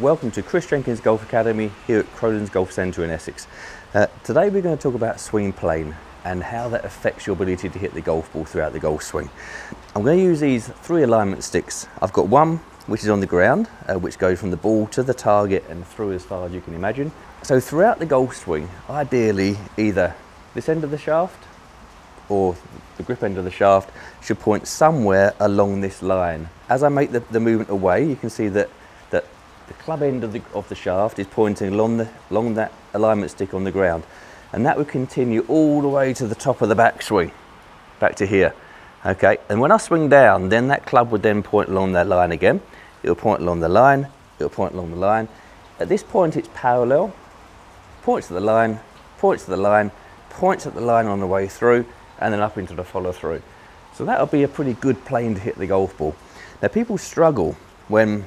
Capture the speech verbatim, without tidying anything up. Welcome to Chris Jenkins Golf Academy here at Crowlands Golf Centre in Essex. Uh, today we're going to talk about swing plane and how that affects your ability to hit the golf ball throughout the golf swing. I'm going to use these three alignment sticks. I've got one which is on the ground, uh, which goes from the ball to the target and through as far as you can imagine. So throughout the golf swing, ideally either this end of the shaft or the grip end of the shaft should point somewhere along this line. As I make the, the movement away, you can see that the club end of the, of the shaft is pointing along, the, along that alignment stick on the ground. And that would continue all the way to the top of the backswing, back to here. Okay, and when I swing down, then that club would then point along that line again. It'll point along the line, it'll point along the line. At this point it's parallel, points at the line, points at the line, points at the line on the way through, and then up into the follow through. So that'll be a pretty good plane to hit the golf ball. Now people struggle when